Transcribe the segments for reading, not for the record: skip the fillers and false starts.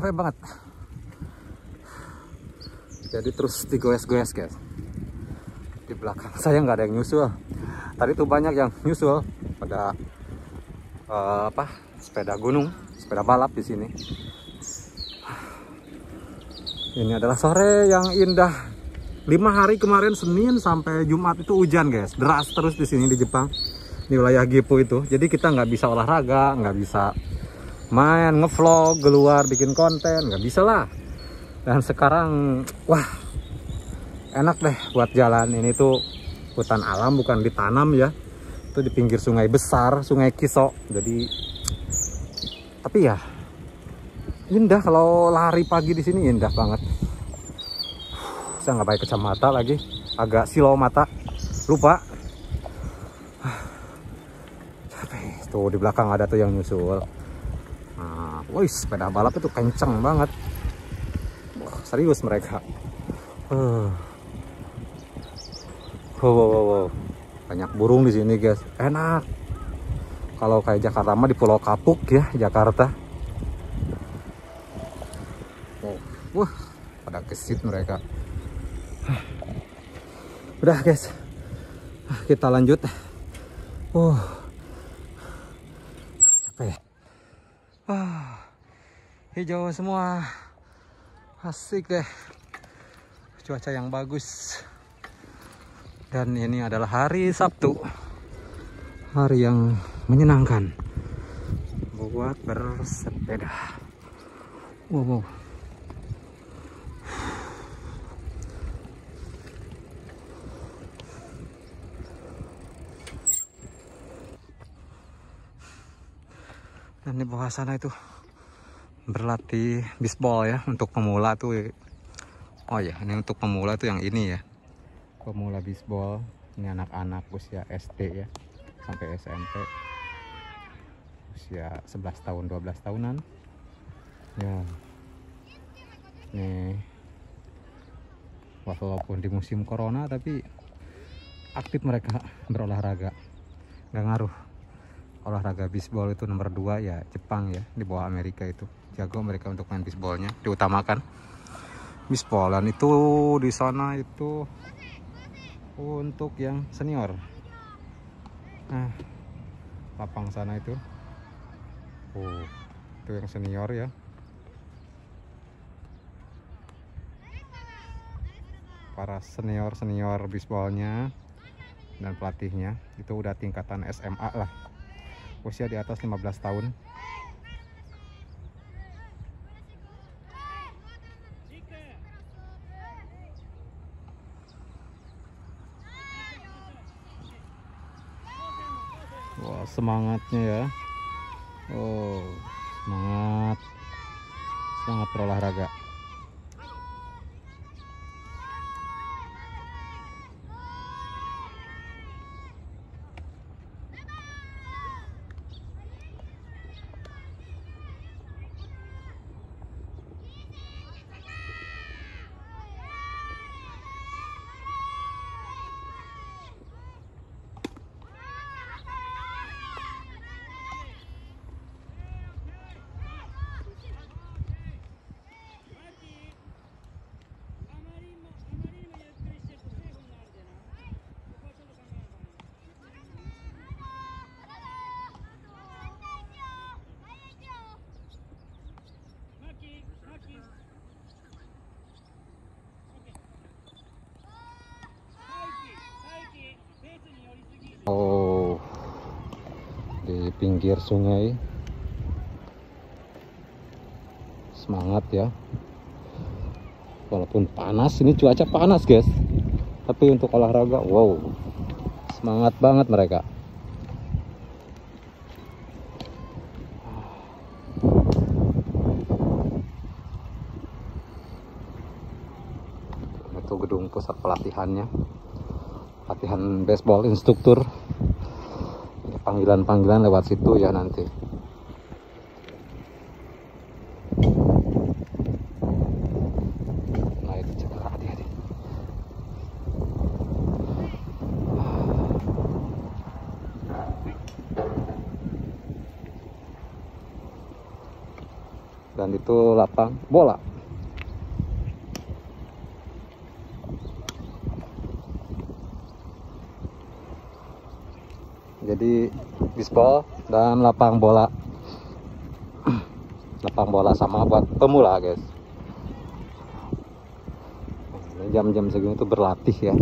Capek banget, jadi terus digoes-goes guys di belakang saya. Nggak ada yang nyusul tadi tuh, banyak yang nyusul pada sepeda gunung, sepeda balap di sini. Ini adalah sore yang indah. 5 hari kemarin, Senin sampai Jumat itu hujan guys, deras terus di sini di Jepang, di wilayah Gifu itu. Jadi kita nggak bisa olahraga, nggak bisa main, ngevlog, keluar, bikin konten, nggak bisa lah. Dan sekarang, wah, enak deh buat jalan. Ini tuh hutan alam, bukan ditanam ya. Itu di pinggir sungai besar, sungai Kiso. Jadi, tapi ya, indah. Kalau lari pagi di sini indah banget. Saya nggak pakai kacamata lagi, agak silau mata, lupa. Capek. Tuh di belakang ada tuh yang nyusul. Woi, sepeda balap itu kenceng banget. Wah, serius mereka. Wow. Banyak burung di sini guys. Enak. Kalau kayak Jakarta mah di Pulau Kapuk ya, Jakarta. Wah, pada gesit mereka. Udah guys, kita lanjut. Capek ya. Hijau semua, asik deh, cuaca yang bagus. Dan ini adalah hari Sabtu, hari yang menyenangkan buat bersepeda. Wow. Dan di bawah sana itu berlatih bisbol ya, untuk pemula tuh. Ini untuk pemula tuh yang ini ya, pemula bisbol. Ini anak-anak usia SD ya sampai SMP, usia 11 tahun 12 tahunan ya. Nih, walaupun di musim corona tapi aktif mereka berolahraga, nggak ngaruh. Olahraga bisbol itu nomor 2 ya Jepang ya, di bawah Amerika itu. Jago mereka untuk main bisbolnya, diutamakan bisbolan itu di sana itu untuk yang senior. Nah, lapang sana itu, itu yang senior ya. Para senior bisbolnya dan pelatihnya itu udah tingkatan SMA lah, usia di atas 15 tahun. Wah, semangatnya ya. Semangat berolahraga. pinggir sungai. Semangat ya. Walaupun panas, ini cuaca panas guys, tapi untuk olahraga, wow, semangat banget mereka. Itu gedung pusat pelatihannya, latihan baseball, instruktur, panggilan-panggilan lewat situ ya nanti. Dan itu lapang bola. Jadi baseball dan lapang bola. Lapang bola sama buat pemula, guys. Jam-jam segini itu berlatih ya.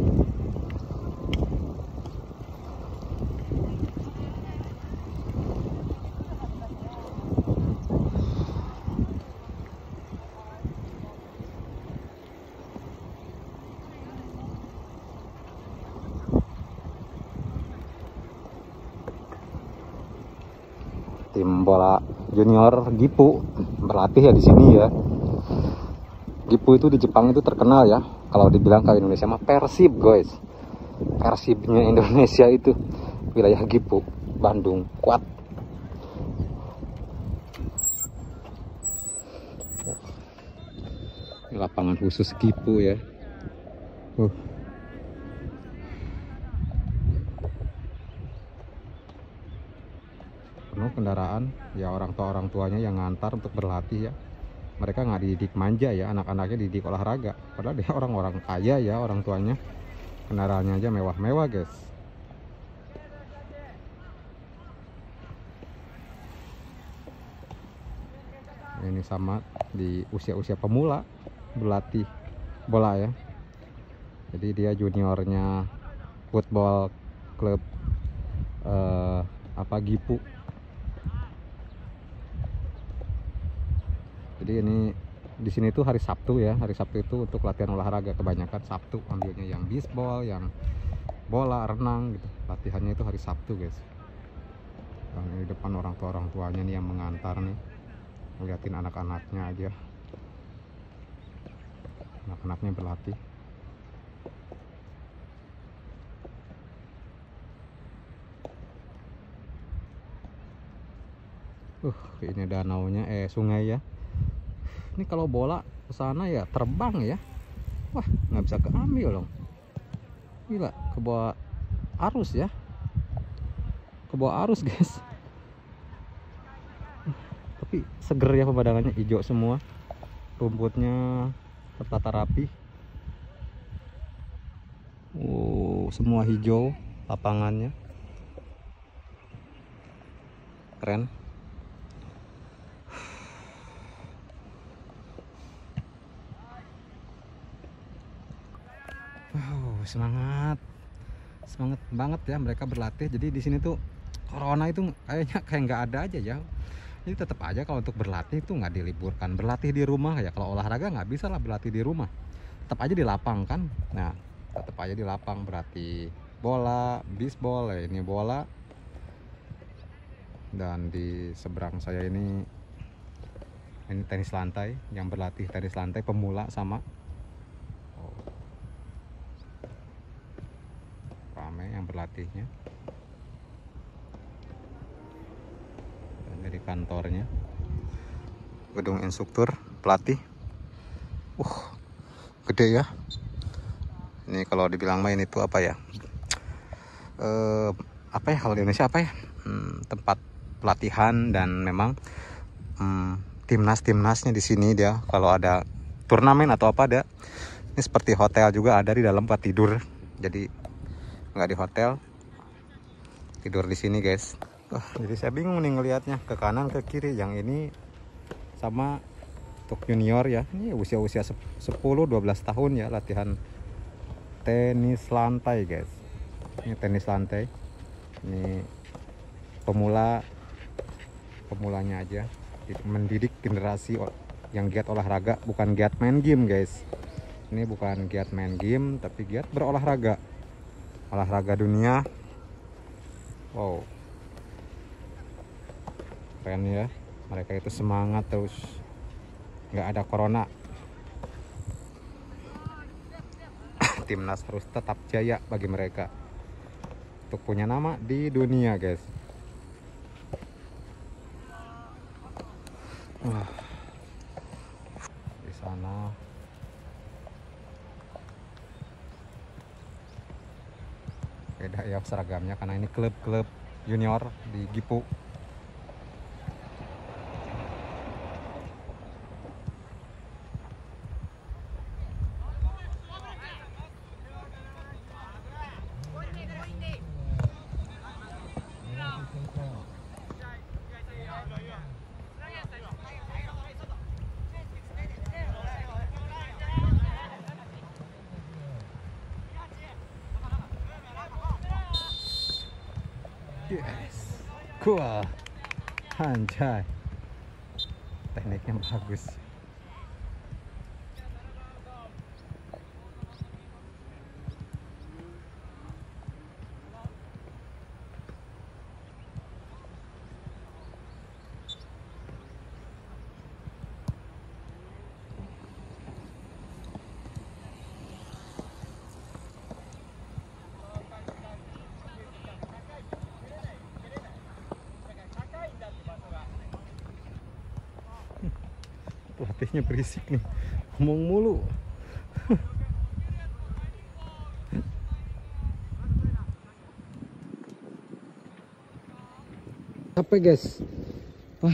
Tim bola junior Gifu berlatih ya di sini ya. Gifu itu di Jepang itu terkenal ya. Kalau dibilang ke Indonesia mah Persib guys. Persibnya Indonesia itu wilayah Gifu, Bandung, kuat. Lapangan khusus Gifu ya. Penuh kendaraan ya, orang tuanya yang ngantar untuk berlatih ya. Mereka nggak dididik manja ya, anak-anaknya dididik olahraga, padahal dia orang-orang kaya ya, orang tuanya kendaraannya aja mewah-mewah guys. Ini sama di usia-usia pemula berlatih bola ya, jadi dia juniornya football club Gifu. Jadi ini di sini tuh hari Sabtu ya. Hari Sabtu itu untuk latihan olahraga, kebanyakan Sabtu ambilnya yang baseball, yang bola, renang gitu. Latihannya itu hari Sabtu, guys. Dan ini di depan orang tuanya nih yang mengantar nih. Ngeliatin anak-anaknya aja. Anak-anaknya berlatih. Ini danaunya, sungai ya. Ini kalau bola ke sana ya terbang ya. Wah, nggak bisa keambil dong. Gila, ke bawah arus ya. Ke bawah arus, guys. Tapi seger ya pemandangannya, hijau semua. Rumputnya tertata rapi. Wow, semua hijau lapangannya. Keren. Semangat, semangat banget ya mereka berlatih. Jadi di sini tuh corona itu kayaknya kayak nggak ada aja ya. Jadi tetap aja kalau untuk berlatih itu nggak diliburkan, berlatih di rumah ya. Kalau olahraga nggak bisa lah berlatih di rumah, tetap aja di lapang kan. Nah, tetap aja di lapang berarti bola, bisbol ya, ini bola. Dan di seberang saya ini tenis lantai, yang berlatih tenis lantai pemula sama. Yang berlatihnya dan dari kantornya, gedung instruktur pelatih, gede ya. Ini kalau dibilang main itu apa ya? Kalau di Indonesia apa ya? Tempat pelatihan dan memang timnas-timnasnya di sini dia. Kalau ada turnamen atau apa ada. Ini seperti hotel juga ada di dalam tempat tidur. Jadi nggak di hotel, tidur di sini guys. Jadi saya bingung nih ngelihatnya ke kanan ke kiri. Yang ini sama untuk junior ya, ini usia-usia 10-12 tahun ya, latihan tenis lantai guys. Ini tenis lantai, ini pemula pemulanya aja, mendidik generasi yang giat olahraga, bukan giat main game guys. Ini bukan giat main game, tapi giat berolahraga, olahraga dunia. Wow, keren ya, mereka itu semangat terus, nggak ada corona. Timnas harus tetap jaya bagi mereka untuk punya nama di dunia guys. Di sana beda ya seragamnya karena ini klub-klub junior di Gifu. Yes, cool, anjay, tekniknya bagus. Pelatihnya berisik nih, ngomong mulu. Capek guys. Wah,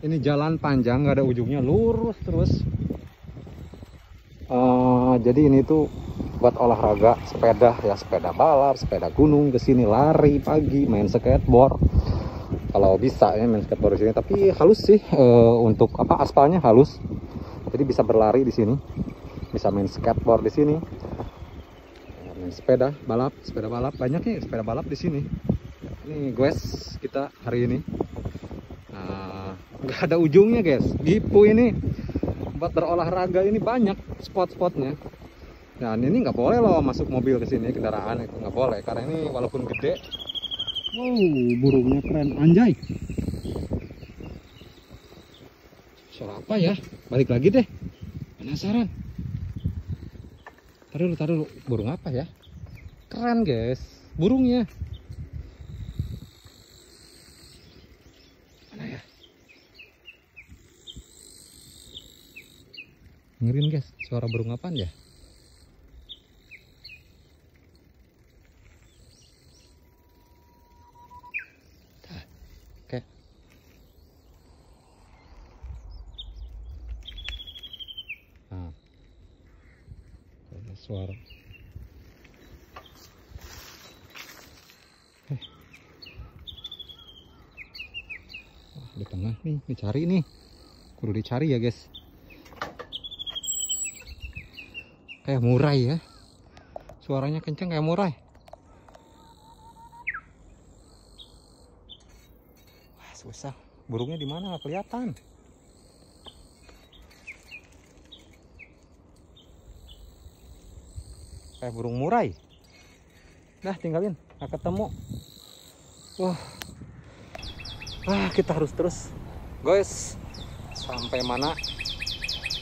ini jalan panjang nggak ada ujungnya, lurus terus. Jadi ini tuh buat olahraga sepeda ya, sepeda balap, sepeda gunung, kesini lari pagi, main skateboard. Kalau bisa ya main skateboard di sini, tapi halus sih untuk apa aspalnya halus. Jadi bisa berlari di sini, bisa main skateboard di sini, main sepeda balap banyak nih sepeda balap di sini. Ini guys kita hari ini nggak ada ujungnya guys. Gifu ini buat berolahraga ini banyak spot-spotnya. Dan ini nggak boleh loh masuk mobil ke sini, kendaraan itu nggak boleh karena ini walaupun gede. Wow, burungnya keren, anjay. Suara apa ya? Balik lagi deh, penasaran. Taruh dulu, burung apa ya? Keren guys, burungnya. Mana ya? Dengerin guys, suara burung apaan ya? Suara Wah, di tengah nih dicari nih, kudu dicari ya guys, kayak murai ya, suaranya kenceng kayak murai. Wah, susah, burungnya di mana nggak kelihatan. Burung murai, nah tinggalin, nggak ketemu. Wah, kita harus terus, guys. Sampai mana?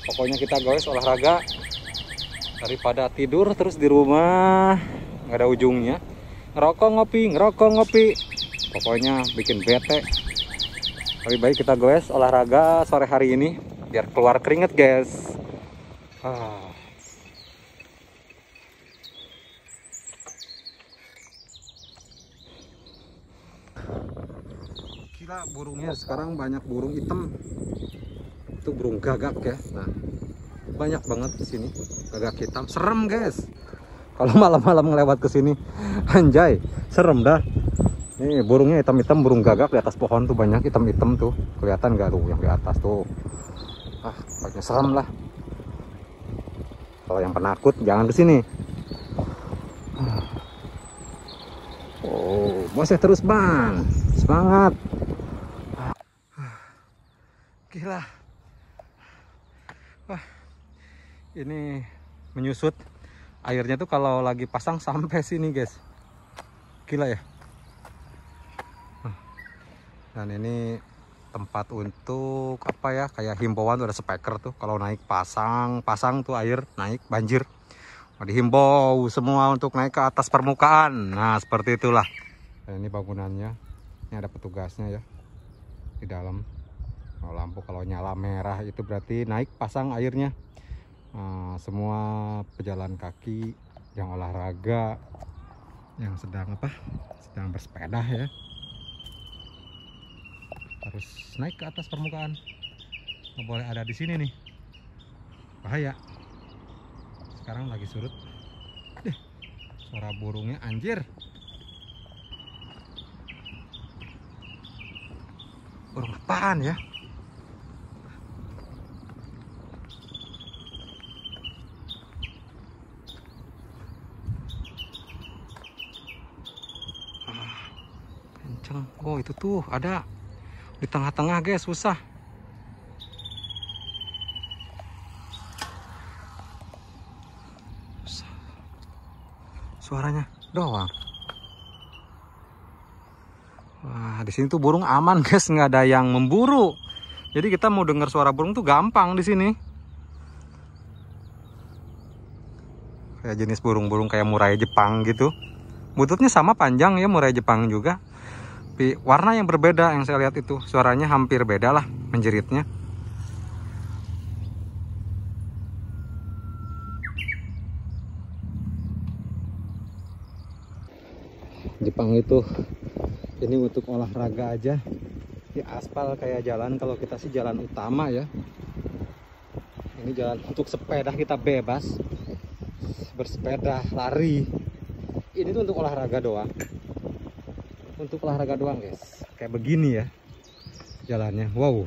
Pokoknya kita guys olahraga daripada tidur terus di rumah nggak ada ujungnya. Ngerokok ngopi, pokoknya bikin bete. Lebih baik kita guys olahraga sore hari ini biar keluar keringet guys. Gila burungnya, sekarang banyak burung hitam. Itu burung gagak ya. Nah, banyak banget di sini gagak hitam. Serem, guys. Kalau malam-malam ngelewat ke sini, anjay, serem dah. Nih, burungnya hitam-hitam, burung gagak di atas pohon tuh banyak hitam-hitam tuh. Kelihatan gak tuh yang di atas tuh? Ah, pokoknya serem lah. Kalau yang penakut jangan ke sini. Oh, bosnya terus, Bang. Semangat. Gila. Wah, ini menyusut. Airnya tuh kalau lagi pasang sampai sini, guys. Gila ya. Dan ini tempat untuk apa ya? Kayak himbauan tuh, ada speaker tuh. Kalau naik pasang tuh air naik banjir. Dihimbau semua untuk naik ke atas permukaan. Nah, seperti itulah. Nah, ini bangunannya. Ini ada petugasnya ya di dalam. Nah, lampu kalau nyala merah itu berarti naik pasang airnya. Nah, semua pejalan kaki yang olahraga, yang sedang bersepeda ya, harus naik ke atas permukaan. Nggak boleh ada di sini nih, bahaya. Sekarang lagi surut deh. Suara burungnya, anjir, burung apaan ya. Kenceng. Oh, itu tuh ada di tengah-tengah, guys, susah. Suaranya doang. Wah, di sini tuh burung aman, guys, nggak ada yang memburu. Jadi kita mau dengar suara burung tuh gampang di sini. Kayak jenis burung-burung kayak murai Jepang gitu. Bututnya sama panjang ya, murai Jepang juga. Warna yang berbeda yang saya lihat itu, suaranya hampir beda lah menjeritnya. Jepang itu ini untuk olahraga aja di aspal kayak jalan. Kalau kita sih jalan utama ya, ini jalan untuk sepeda, kita bebas bersepeda, lari. Ini tuh untuk olahraga doang. Untuk olahraga doang, guys. Kayak begini ya jalannya. Wow,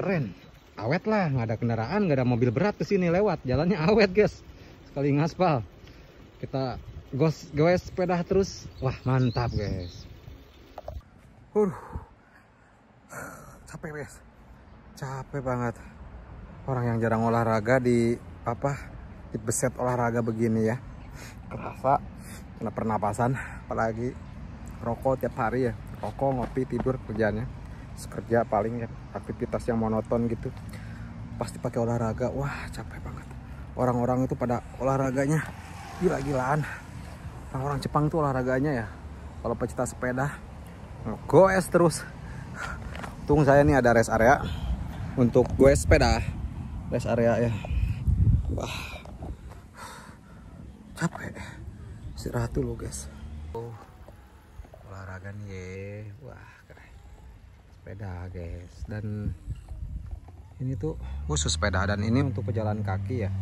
keren. Awet lah, nggak ada kendaraan, nggak ada mobil berat kesini lewat. Jalannya awet, guys. Sekali ngaspal, kita goes sepeda terus. Wah, mantap, guys. Capek, guys. Capek banget. Orang yang jarang olahraga di di beset olahraga begini ya. Kerasa kena pernapasan, apalagi rokok tiap hari ya, rokok, ngopi, tidur kerjanya, kerja paling ya, aktivitas yang monoton gitu, pasti pakai olahraga. Wah, capek banget. Orang-orang itu pada olahraganya gila-gilaan. Orang-orang Jepang tuh olahraganya ya, kalau pecinta sepeda, goes terus. Untung saya nih ada rest area untuk goes sepeda, rest area ya. Wah, capek. Istirahat dulu, guys. Olahraga nih ye. Wah, keren. Sepeda, guys. Dan ini tuh khusus sepeda, dan ini untuk pejalan kaki ya.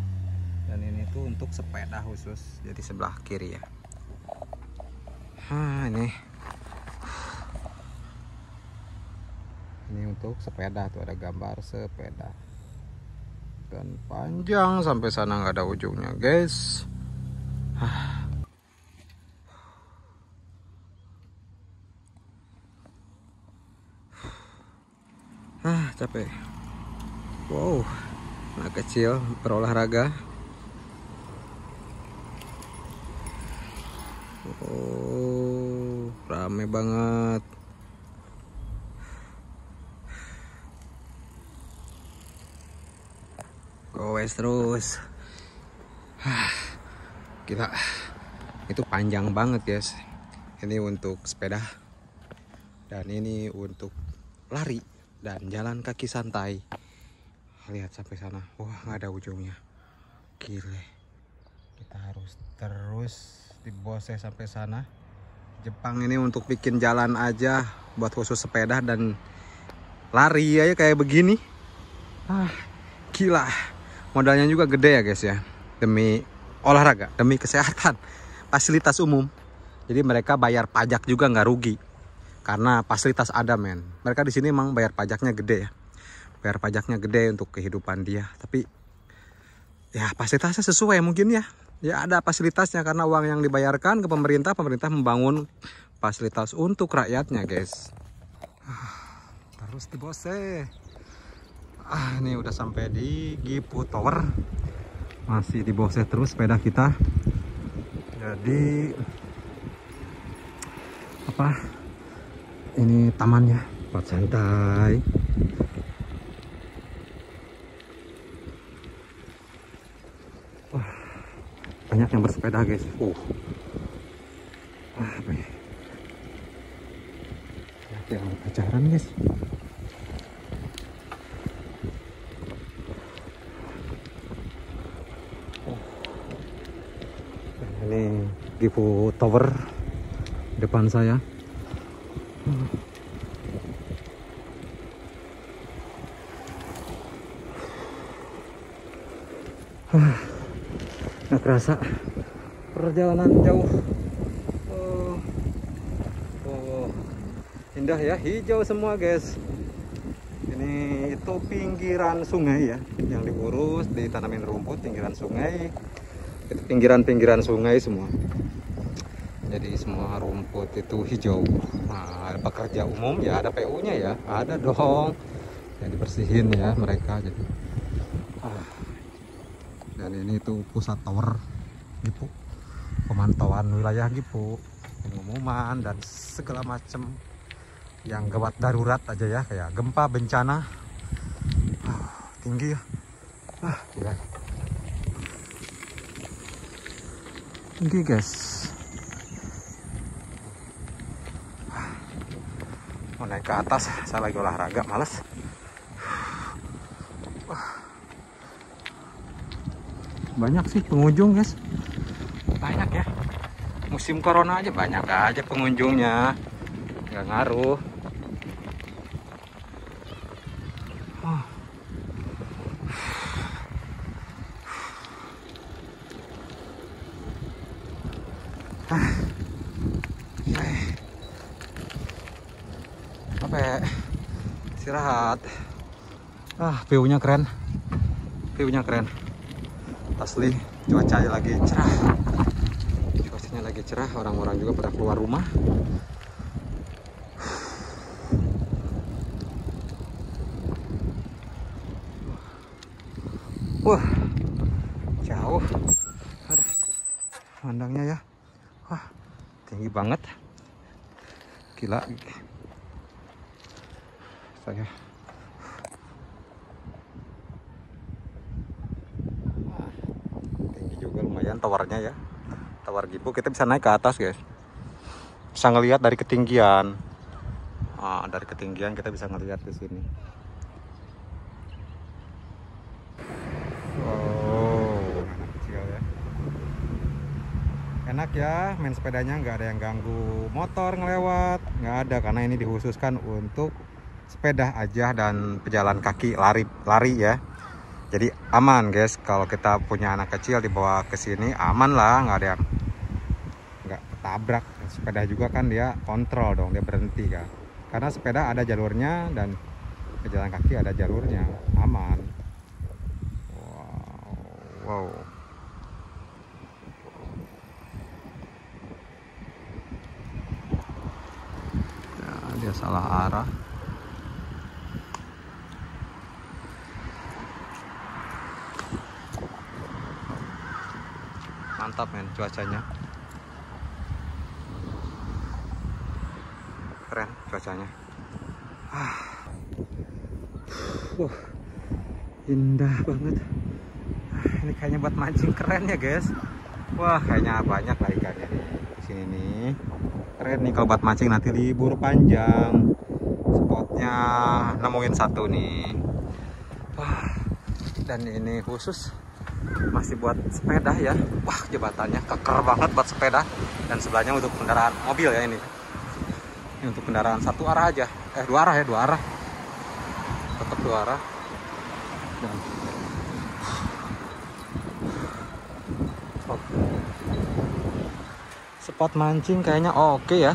Dan ini tuh untuk sepeda khusus. Jadi sebelah kiri ya. Ini untuk sepeda tuh, ada gambar sepeda. Dan panjang sampai sana, nggak ada ujungnya, guys. Capek. Wow, anak kecil berolahraga. Wow, rame banget. Goes terus. Gila, itu panjang banget, guys. Ini untuk sepeda, dan ini untuk lari dan jalan kaki santai. Lihat sampai sana. Wah, nggak ada ujungnya. Gile. Kita harus terus dibose sampai sana. Jepang ini untuk bikin jalan aja buat khusus sepeda dan lari aja kayak begini. Gila. Modalnya juga gede ya, guys ya. Demi olahraga, demi kesehatan, fasilitas umum. Jadi mereka bayar pajak juga nggak rugi. Karena fasilitas ada, men. Mereka di sini emang bayar pajaknya gede ya. Bayar pajaknya gede untuk kehidupan dia. Tapi ya fasilitasnya sesuai mungkin ya. Ya ada fasilitasnya, karena uang yang dibayarkan ke pemerintah, pemerintah membangun fasilitas untuk rakyatnya, guys. Terus dibose. Ini udah sampai di Gifu Tower. Masih di bawah set terus sepeda kita. Jadi apa? Ini tamannya, buat santai. Wah, banyak yang bersepeda, guys. Banyak yang pacaran, guys. Ini Gifu Tower depan saya. Nggak terasa perjalanan jauh. Indah ya, hijau semua, guys. Ini itu pinggiran sungai ya, yang diurus, ditanamin rumput, pinggiran sungai. Itu pinggiran-pinggiran sungai semua, jadi semua rumput itu hijau. Nah, pekerja umum ya ada PU nya ya, ada dong yang dibersihin ya mereka. Jadi dan ini itu pusat tower Gifu, pemantauan wilayah Gifu, pengumuman dan segala macam yang gawat darurat aja ya, kayak gempa, bencana. Tinggi ya, gila. Oke, guys, mau naik ke atas, saya lagi olahraga, males. Banyak sih pengunjung, guys, banyak ya. Musim corona aja banyak aja pengunjungnya, nggak ngaruh. Capek, istirahat. View-nya keren, view-nya keren asli. Cuacanya lagi cerah, orang-orang juga pada keluar rumah. Jauh ada pandangnya ya. Tinggi banget, gila. Saya tinggi juga lumayan towernya ya, tower Gifu. Kita bisa naik ke atas, guys, bisa ngelihat dari ketinggian. Dari ketinggian kita bisa ngelihat di sini. Enak ya, main sepedanya, nggak ada yang ganggu motor ngelewat, nggak ada, karena ini dikhususkan untuk sepeda aja dan pejalan kaki lari ya. Jadi aman, guys, kalau kita punya anak kecil dibawa ke sini aman lah, nggak ada yang nggak tabrak. Sepeda juga kan dia kontrol dong, dia berhenti kan, karena sepeda ada jalurnya dan pejalan kaki ada jalurnya, aman. Wow. Dia salah arah. Mantap men, cuacanya keren, cuacanya indah banget. Ini kayaknya buat mancing keren ya, guys. Kayaknya banyak lah ikannya di sini nih. Keren nih kalau buat mancing nanti libur panjang. Spotnya nemuin satu nih. Dan ini khusus masih buat sepeda ya. Jembatannya keker banget buat sepeda. Dan sebelahnya untuk kendaraan mobil ya ini. Ini untuk kendaraan satu arah aja. Dua arah ya, dua arah. Tetap dua arah. Dan spot mancing kayaknya oke ya.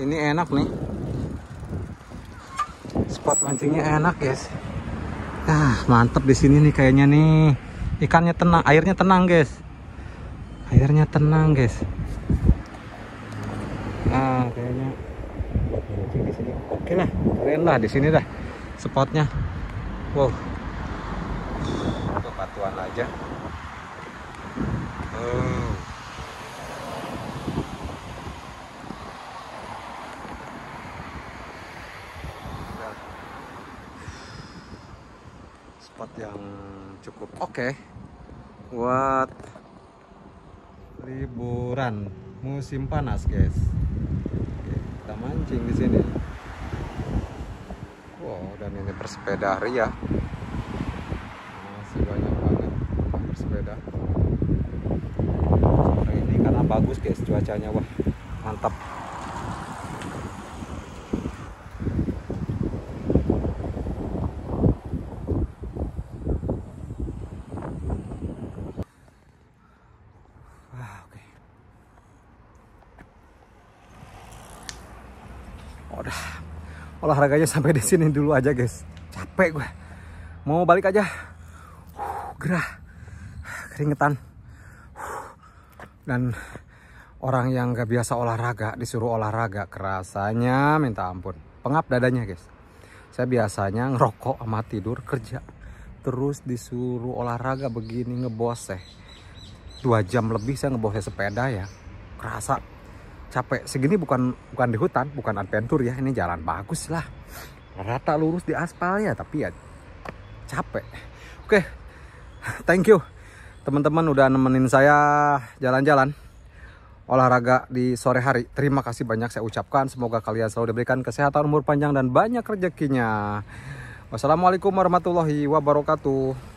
Ini enak nih, spot mancingnya enak, guys. Mantep di sini nih kayaknya nih. Ikannya tenang, airnya tenang, guys. Airnya tenang, guys. Kayaknya mancing di sini oke lah, keren lah di sini dah spotnya. Wow, untuk batuan aja. Spot yang cukup oke buat liburan musim panas, guys. Oke, kita mancing di sini. Wow, dan ini bersepeda ria. Masih banyak banget bersepeda sore ini karena bagus, guys, cuacanya. Wah, mantap. Udah, olahraganya sampai di sini dulu aja, guys. Capek gue, mau balik aja. Gerah, keringetan. Dan orang yang gak biasa olahraga disuruh olahraga, kerasanya minta ampun. Pengap dadanya, guys. Saya biasanya ngerokok sama tidur kerja, terus disuruh olahraga begini ngeboseh. 2 jam lebih saya ngeboseh sepeda ya. Kerasa capek. Segini bukan di hutan, bukan adventure ya, ini jalan bagus lah, rata lurus di aspal ya, tapi ya capek. Oke, thank you teman-teman udah nemenin saya jalan-jalan olahraga di sore hari. Terima kasih banyak saya ucapkan, semoga kalian selalu diberikan kesehatan, umur panjang, dan banyak rezekinya. Wassalamualaikum warahmatullahi wabarakatuh.